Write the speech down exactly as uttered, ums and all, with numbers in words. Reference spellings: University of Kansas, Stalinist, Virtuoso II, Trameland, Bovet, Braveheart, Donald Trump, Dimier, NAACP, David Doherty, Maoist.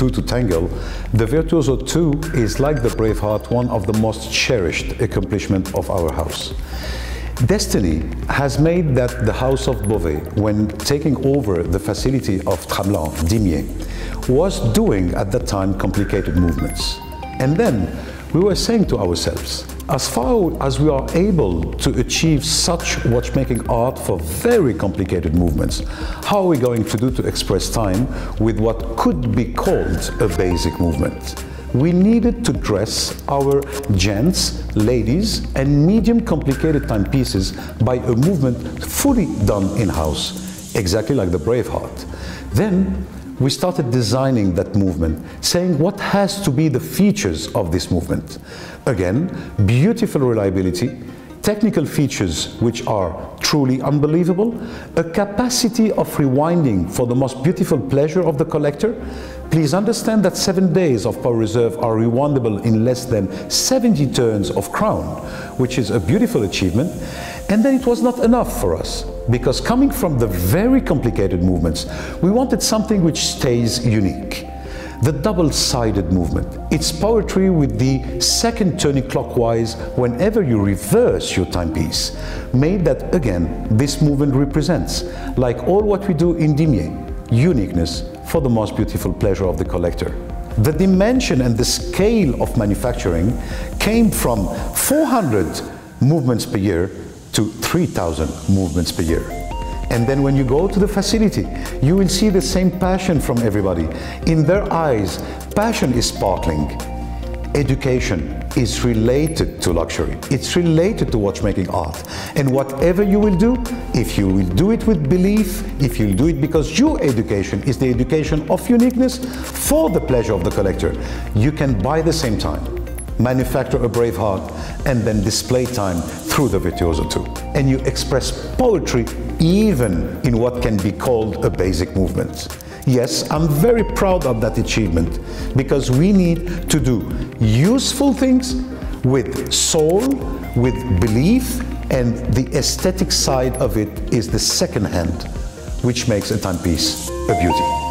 two to tangle, the Virtuoso two is, like the Braveheart, one of the most cherished accomplishments of our house. Destiny has made that the house of Bovet, when taking over the facility of Trameland, Dimier, was doing at that time complicated movements. And then we were saying to ourselves, as far as we are able to achieve such watchmaking art for very complicated movements, how are we going to do to express time with what could be called a basic movement? We needed to dress our gents, ladies, and medium complicated timepieces by a movement fully done in-house, exactly like the Braveheart. Then we started designing that movement, saying what has to be the features of this movement. Again, beautiful reliability, technical features which are truly unbelievable, a capacity of rewinding for the most beautiful pleasure of the collector. Please understand that seven days of power reserve are rewindable in less than seventy turns of crown, which is a beautiful achievement. And then it was not enough for us, because coming from the very complicated movements, we wanted something which stays unique. The double-sided movement. It's poetry with the second turning clockwise whenever you reverse your timepiece. Made that, again, this movement represents, like all what we do in Dimier, uniqueness for the most beautiful pleasure of the collector. The dimension and the scale of manufacturing came from four hundred movements per year to three thousand movements per year. And then when you go to the facility, you will see the same passion from everybody. In their eyes, passion is sparkling. Education is related to luxury. It's related to watchmaking art. And whatever you will do, if you will do it with belief, if you'll do it because your education is the education of uniqueness for the pleasure of the collector, you can by the same time manufacture a Braveheart and then display time through the Virtuoso two. And you express poetry even in what can be called a basic movement. Yes, I'm very proud of that achievement, because we need to do useful things with soul, with belief, and the aesthetic side of it is the second hand, which makes a timepiece a beauty.